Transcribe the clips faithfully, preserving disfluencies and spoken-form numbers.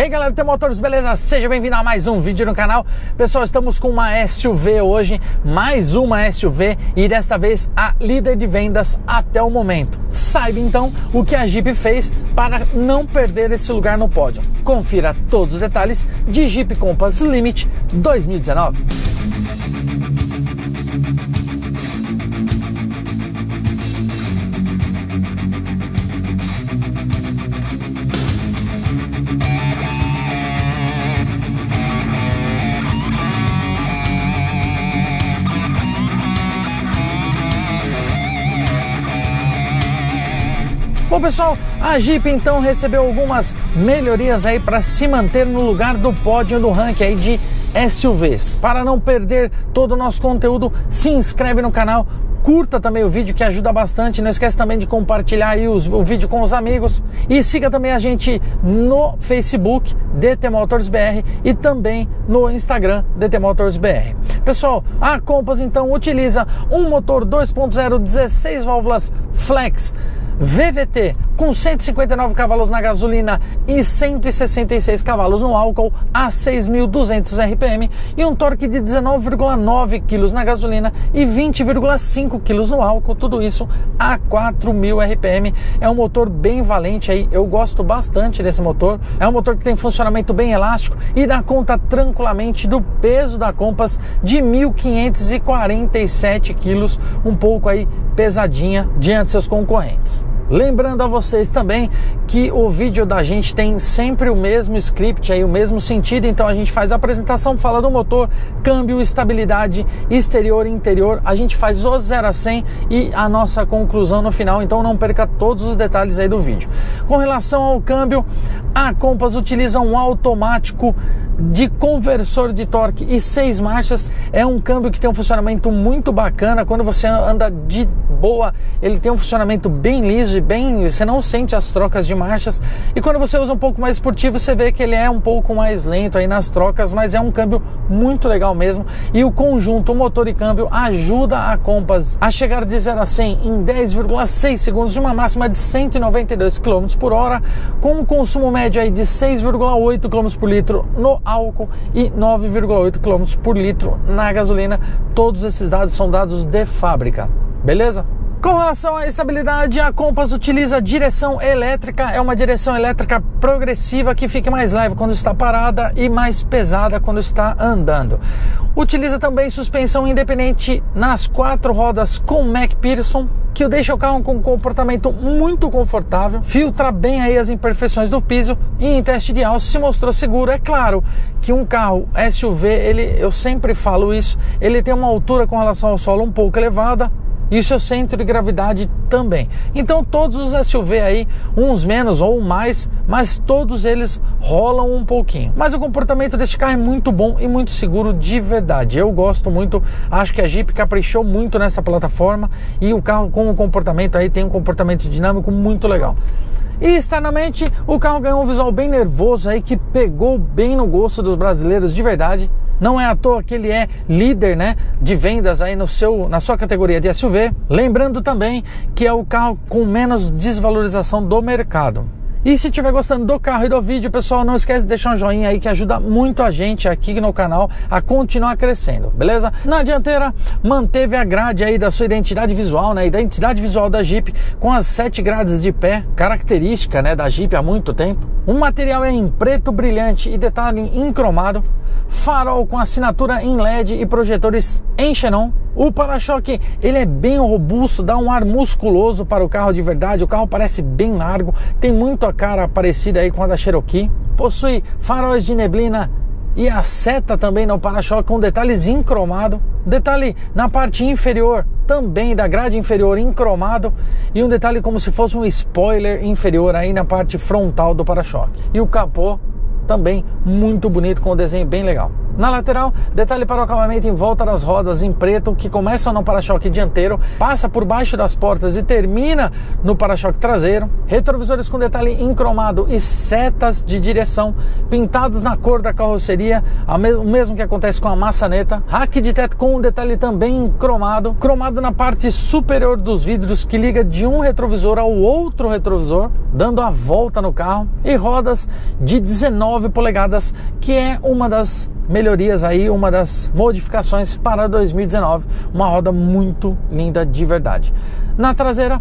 E aí galera do DTMotors, beleza? Seja bem-vindo a mais um vídeo no canal. Pessoal, estamos com uma S U V hoje, mais uma S U V e desta vez a líder de vendas até o momento. Saiba então o que a Jeep fez para não perder esse lugar no pódio. Confira todos os detalhes de Jeep Compass Limited dois mil e dezenove. Bom pessoal, a Jeep então recebeu algumas melhorias aí para se manter no lugar do pódio do ranking aí de S U Vs. Para não perder todo o nosso conteúdo, se inscreve no canal, curta também o vídeo que ajuda bastante, não esquece também de compartilhar aí os, o vídeo com os amigos e siga também a gente no Facebook DTMotorsBR e também no Instagram DTMotorsBR. Pessoal, a Compass então utiliza um motor dois ponto zero, dezesseis válvulas flex V V T com cento e cinquenta e nove cavalos na gasolina e cento e sessenta e seis cavalos no álcool a seis mil e duzentos R P M e um torque de dezenove vírgula nove quilos na gasolina e vinte vírgula cinco quilos no álcool, tudo isso a quatro mil R P M. É um motor bem valente aí, eu gosto bastante desse motor. É um motor que tem funcionamento bem elástico e dá conta tranquilamente do peso da Compass de mil quinhentos e quarenta e sete quilos, um pouco aí pesadinha diante de seus concorrentes. Lembrando a vocês também que o vídeo da gente tem sempre o mesmo script, aí, o mesmo sentido, então a gente faz a apresentação, fala do motor, câmbio, estabilidade, exterior e interior, a gente faz os zero a cem e a nossa conclusão no final, então não perca todos os detalhes aí do vídeo. Com relação ao câmbio, a Compass utiliza um automático de conversor de torque e seis marchas. É um câmbio que tem um funcionamento muito bacana, quando você anda de boa, ele tem um funcionamento bem liso e bem, você não sente as trocas de marchas, e quando você usa um pouco mais esportivo você vê que ele é um pouco mais lento aí nas trocas, mas é um câmbio muito legal mesmo, e o conjunto motor e câmbio ajuda a Compass a chegar de zero a cem em dez vírgula seis segundos, de uma máxima de cento e noventa e dois quilômetros por hora, com um consumo médio aí de seis vírgula oito quilômetros por litro no álcool e nove vírgula oito quilômetros por litro na gasolina. Todos esses dados são dados de fábrica, beleza? Com relação à estabilidade, a Compass utiliza direção elétrica, é uma direção elétrica progressiva que fica mais leve quando está parada e mais pesada quando está andando. Utiliza também suspensão independente nas quatro rodas com MacPherson, que deixa o carro com um comportamento muito confortável, filtra bem aí as imperfeições do piso e em teste de alça se mostrou seguro. É claro que um carro S U V, ele, eu sempre falo isso, ele tem uma altura com relação ao solo um pouco elevada, e o seu centro de gravidade também. Então todos os S U V aí, uns menos ou mais, mas todos eles rolam um pouquinho. Mas o comportamento deste carro é muito bom e muito seguro de verdade. Eu gosto muito, acho que a Jeep caprichou muito nessa plataforma e o carro com o comportamento aí tem um comportamento dinâmico muito legal. E externamente o carro ganhou um visual bem nervoso aí que pegou bem no gosto dos brasileiros de verdade. Não é à toa que ele é líder, né, de vendas aí no seu, na sua categoria de S U V. Lembrando também que é o carro com menos desvalorização do mercado. E se estiver gostando do carro e do vídeo, pessoal, não esquece de deixar um joinha aí que ajuda muito a gente aqui no canal a continuar crescendo, beleza? Na dianteira, manteve a grade aí da sua identidade visual, né? Identidade visual da Jeep com as sete grades de pé, característica, né, da Jeep há muito tempo. O material é em preto brilhante e detalhe em cromado. Farol com assinatura em L E D e projetores em xenon. O para-choque, ele é bem robusto, dá um ar musculoso para o carro de verdade. O carro parece bem largo, tem muito a cara parecida aí com a da Cherokee. Possui faróis de neblina e a seta também no para-choque com detalhes em cromado. Detalhe na parte inferior também da grade inferior em cromado e um detalhe como se fosse um spoiler inferior aí na parte frontal do para-choque. E o capô também muito bonito, com um desenho bem legal. Na lateral, detalhe para o acabamento em volta das rodas em preto, que começam no para-choque dianteiro, passa por baixo das portas e termina no para-choque traseiro. Retrovisores com detalhe em cromado e setas de direção pintados na cor da carroceria, o mesmo que acontece com a maçaneta. Rack de teto com um detalhe também em cromado, cromado na parte superior dos vidros que liga de um retrovisor ao outro retrovisor, dando a volta no carro, e rodas de dezenove polegadas, que é uma das melhorias aí, uma das modificações para dois mil e dezenove, uma roda muito linda de verdade. Na traseira,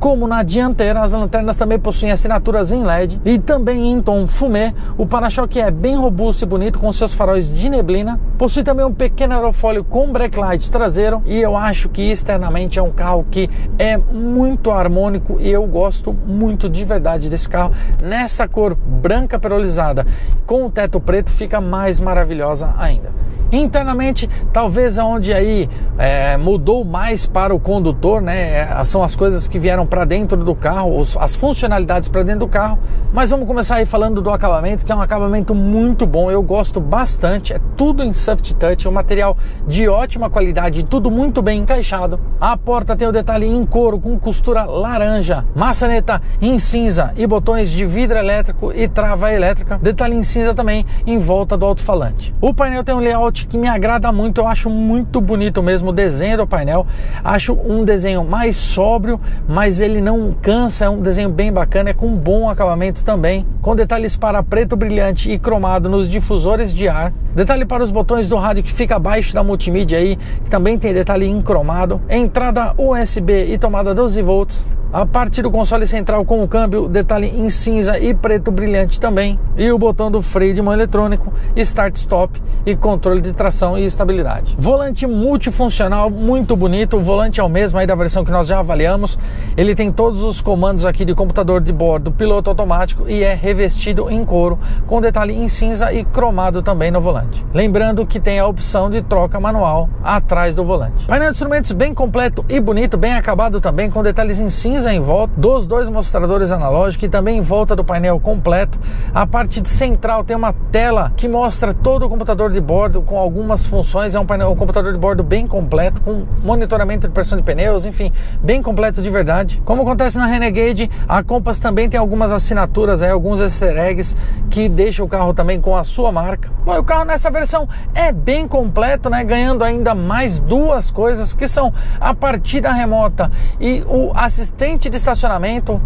como na dianteira, as lanternas também possuem assinaturas em L E D e também em tom fumê. O para-choque é bem robusto e bonito, com seus faróis de neblina. Possui também um pequeno aerofólio com backlight traseiro, e eu acho que externamente é um carro que é muito harmônico, e eu gosto muito de verdade desse carro. Nessa cor branca perolizada com o teto preto fica mais maravilhosa ainda. Internamente, talvez aonde aí é, mudou mais para o condutor, né? São as coisas que vieram para dentro do carro, as funcionalidades para dentro do carro. Mas vamos começar aí falando do acabamento, que é um acabamento muito bom, eu gosto bastante. É tudo em soft touch, um material de ótima qualidade, tudo muito bem encaixado. A porta tem o detalhe em couro com costura laranja, maçaneta em cinza e botões de vidro elétrico e trava elétrica. Detalhe em cinza também em volta do alto-falante. O painel tem um layout que me agrada muito, eu acho muito bonito mesmo o desenho do painel, acho um desenho mais sóbrio, mas ele não cansa, é um desenho bem bacana, é com um bom acabamento também, com detalhes para preto brilhante e cromado nos difusores de ar, detalhe para os botões do rádio que fica abaixo da multimídia aí, que também tem detalhe em cromado, entrada U S B e tomada doze volts, a parte do console central com o câmbio, detalhe em cinza e preto brilhante também, e o botão do freio de mão eletrônico, start-stop e controle de tração e estabilidade. Volante multifuncional, muito bonito, o volante é o mesmo aí da versão que nós já avaliamos, ele tem todos os comandos aqui de computador de bordo, piloto automático, e é revestido em couro, com detalhe em cinza e cromado também no volante. Lembrando que tem a opção de troca manual atrás do volante. Painel de instrumentos bem completo e bonito, bem acabado também, com detalhes em cinza em volta dos dois mostradores analógicos e também em volta do painel completo. A parte de central tem uma tela que mostra todo o computador de bordo com algumas funções, é um, painel, um computador de bordo bem completo, com monitoramento de pressão de pneus, enfim, bem completo de verdade. Como acontece na Renegade, a Compass também tem algumas assinaturas, aí, alguns easter eggs que deixam o carro também com a sua marca. Bom, o carro nessa versão é bem completo, né? Ganhando ainda mais duas coisas, que são a partida remota e o assistente de estacionamento.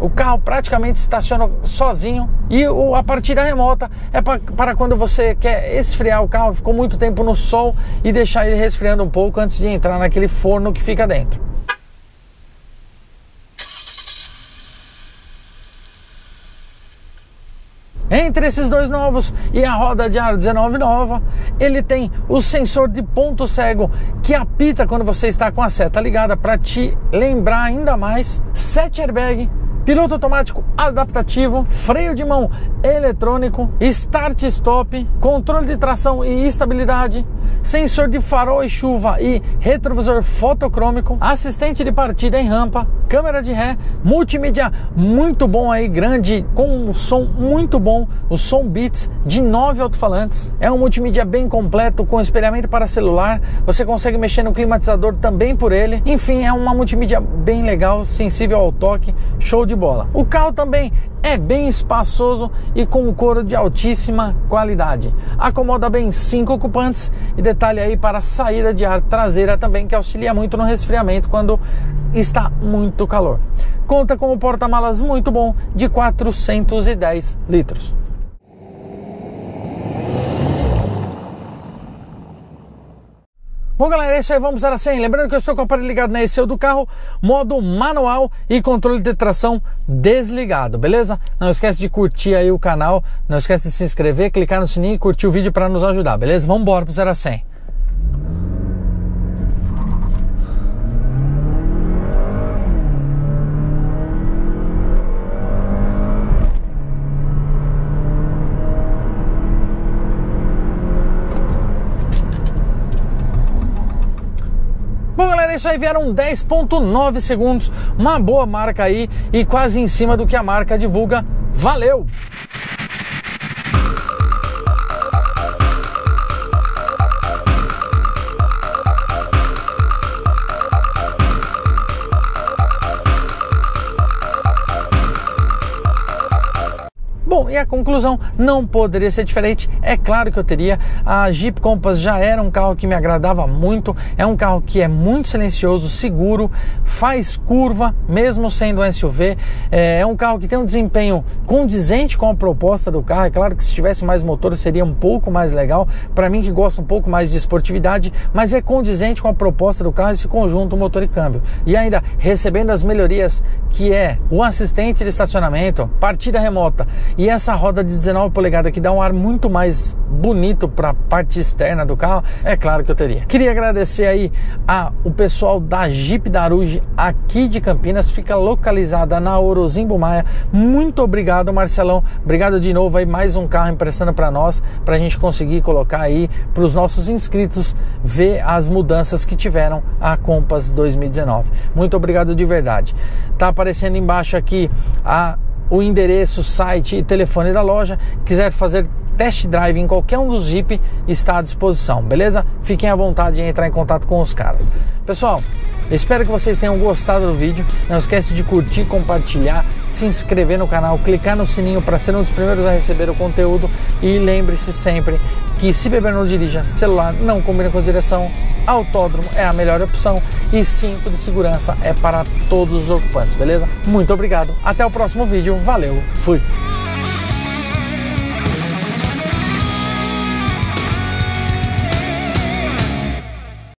O carro praticamente estaciona sozinho, e o, a partida remota é pra, para quando você quer esfriar o carro, ficou muito tempo no sol, e deixar ele resfriando um pouco antes de entrar naquele forno que fica dentro. Entre esses dois novos e a roda de aro dezenove nova, ele tem o sensor de ponto cego que apita quando você está com a seta ligada para te lembrar ainda mais, sete airbags, piloto automático adaptativo, freio de mão eletrônico, start-stop, controle de tração e estabilidade, sensor de farol e chuva e retrovisor fotocrômico, assistente de partida em rampa, câmera de ré, multimídia muito bom aí, grande, com um som muito bom, o som Beats de nove alto-falantes. É um multimídia bem completo, com espelhamento para celular, você consegue mexer no climatizador também por ele. Enfim, é uma multimídia bem legal, sensível ao toque, show de bola. O carro também é bem espaçoso e com um couro de altíssima qualidade. Acomoda bem cinco ocupantes, e detalhe aí para a saída de ar traseira também, que auxilia muito no resfriamento quando está muito calor. Conta com o porta-malas muito bom de quatrocentos e dez litros. Bom, galera, é isso aí, vamos para cem. Lembrando que eu estou com o aparelho ligado na E C U do carro, modo manual e controle de tração desligado, beleza? Não esquece de curtir aí o canal, não esquece de se inscrever, clicar no sininho e curtir o vídeo para nos ajudar, beleza? Vamos embora para o zero a cem. Isso aí, vieram dez vírgula nove segundos, uma boa marca aí, e quase em cima do que a marca divulga. Valeu! Bom, e a conclusão não poderia ser diferente, é claro que eu teria. A Jeep Compass já era um carro que me agradava muito, é um carro que é muito silencioso, seguro, faz curva, mesmo sendo um S U V, é um carro que tem um desempenho condizente com a proposta do carro. É claro que se tivesse mais motor seria um pouco mais legal, para mim que gosto um pouco mais de esportividade, mas é condizente com a proposta do carro esse conjunto motor e câmbio. E ainda recebendo as melhorias que é o assistente de estacionamento, partida remota e essa roda de dezenove polegadas que dá um ar muito mais bonito para a parte externa do carro, é claro que eu teria. Queria agradecer aí a, o pessoal da Jeep Dahruj aqui de Campinas, fica localizada na Orozimbo Maia. Muito obrigado, Marcelão, obrigado de novo aí, mais um carro emprestando para nós, para a gente conseguir colocar aí para os nossos inscritos ver as mudanças que tiveram a Compass dois mil e dezenove. Muito obrigado de verdade. Tá aparecendo embaixo aqui a o endereço, site e telefone da loja. Quiser fazer test drive em qualquer um dos Jeep, está à disposição, beleza? Fiquem à vontade em entrar em contato com os caras. Pessoal, espero que vocês tenham gostado do vídeo. Não esquece de curtir, compartilhar, se inscrever no canal, clicar no sininho para ser um dos primeiros a receber o conteúdo. E lembre-se sempre que se beber não dirija, celular não combina com direção, autódromo é a melhor opção e cinto de segurança é para todos os ocupantes, beleza? Muito obrigado, até o próximo vídeo. Valeu, fui!